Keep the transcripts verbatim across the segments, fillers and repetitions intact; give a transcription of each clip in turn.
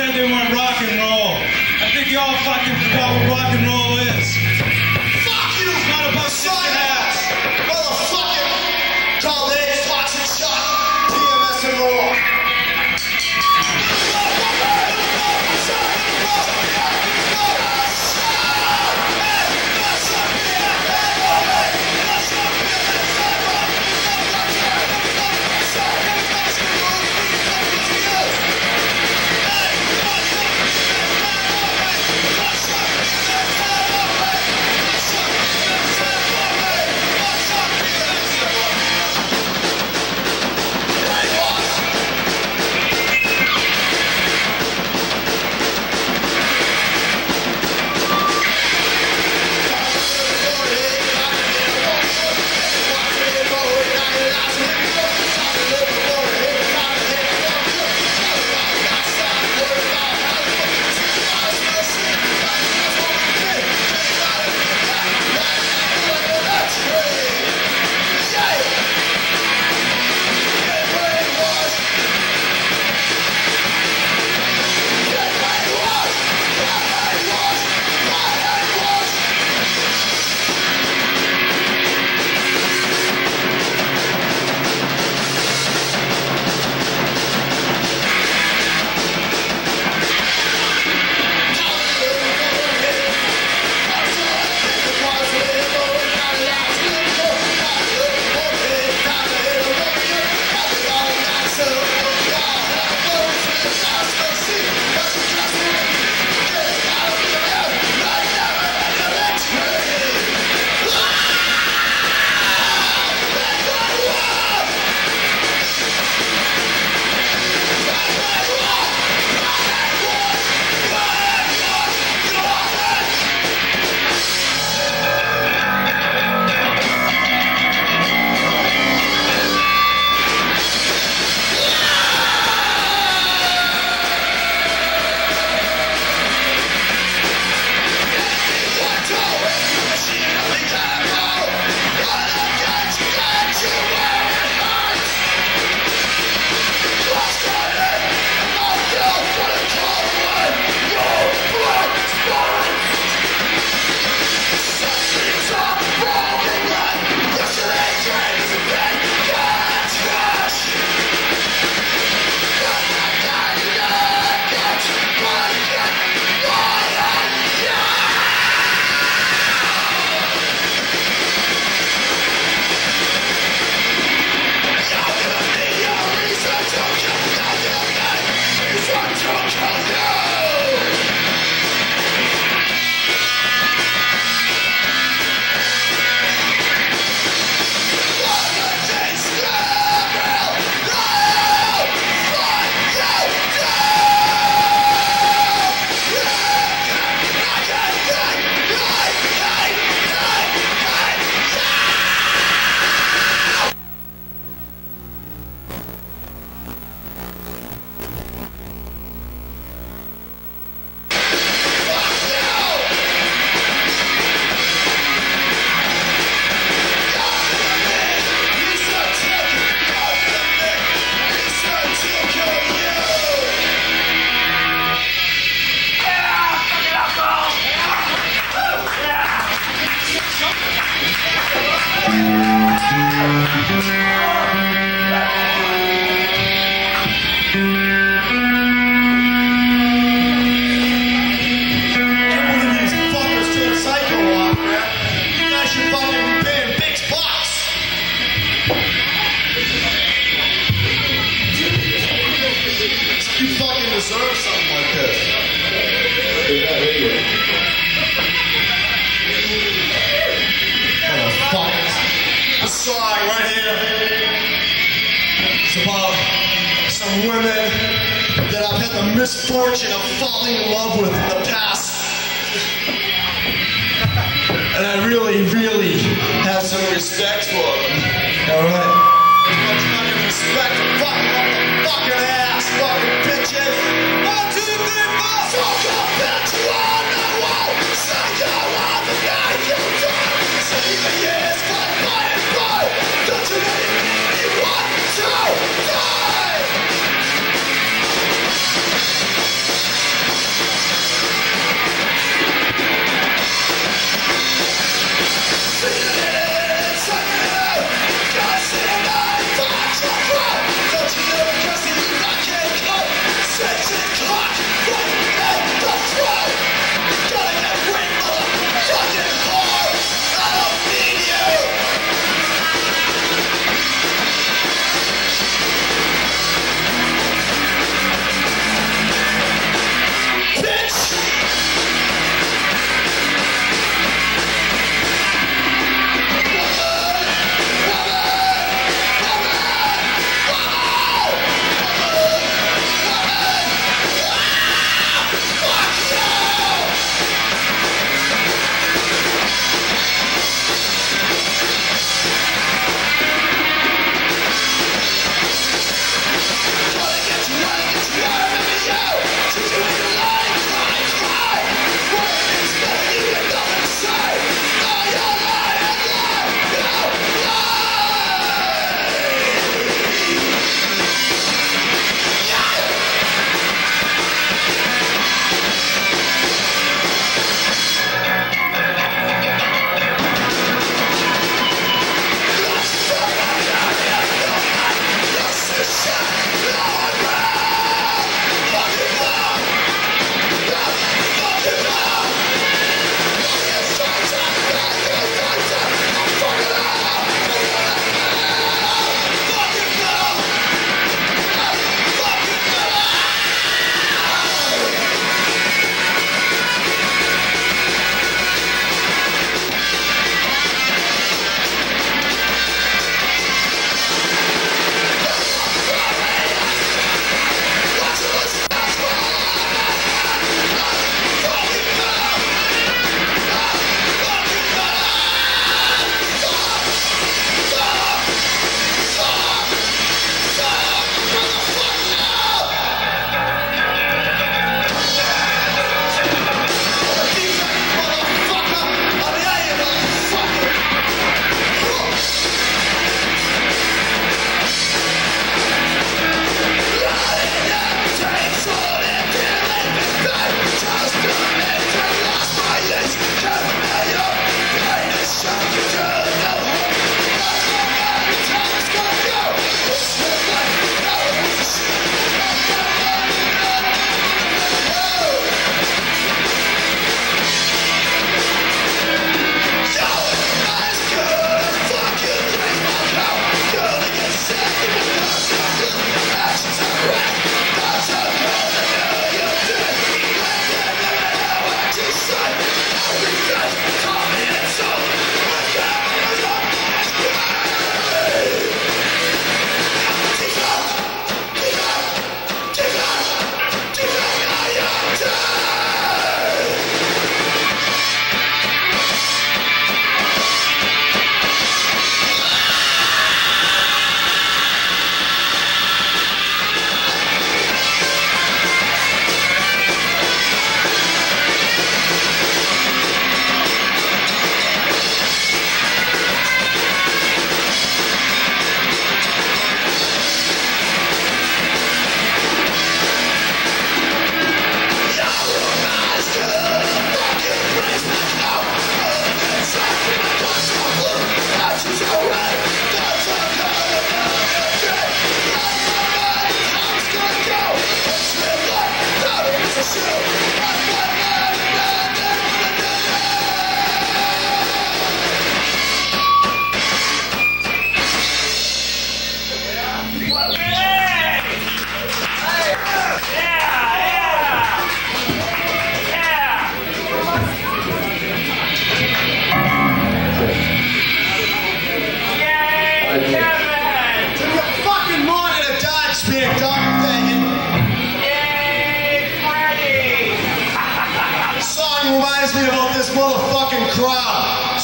said they weren't rock and roll. I think y'all fucking forgot what rock and roll is. Fuck you! It's not about science!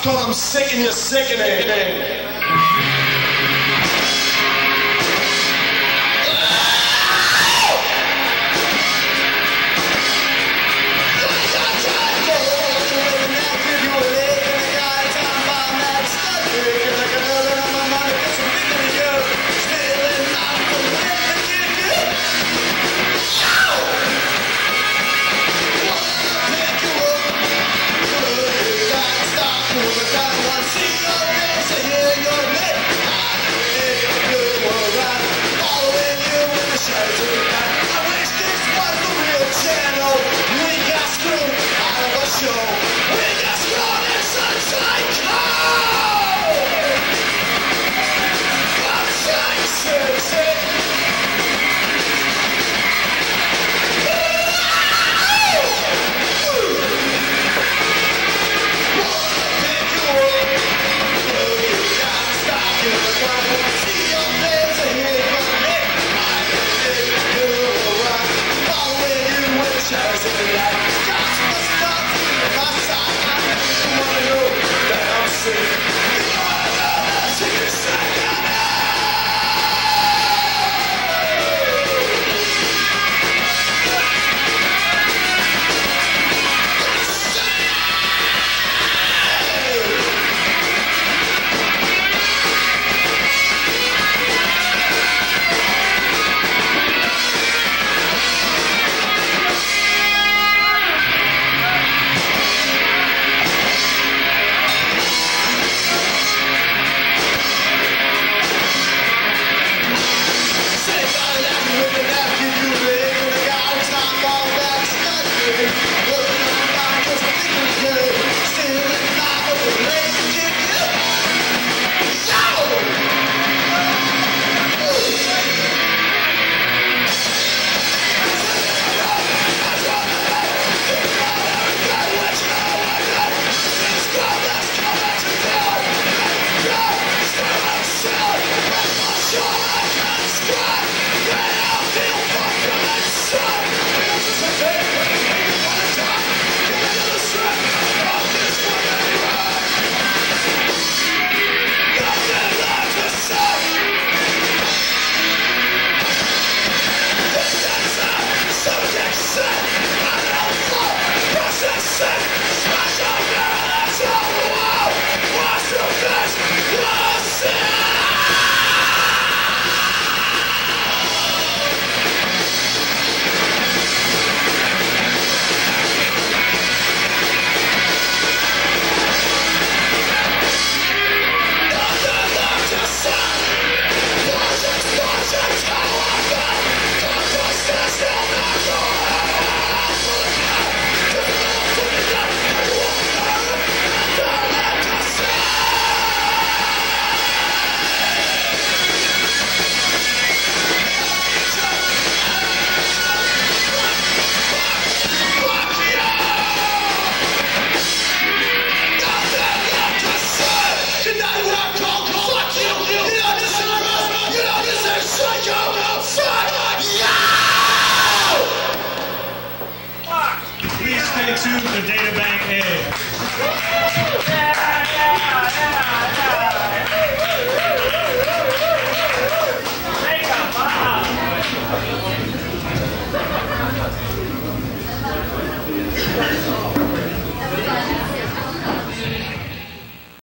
'Cause I'm sick and you're sickening.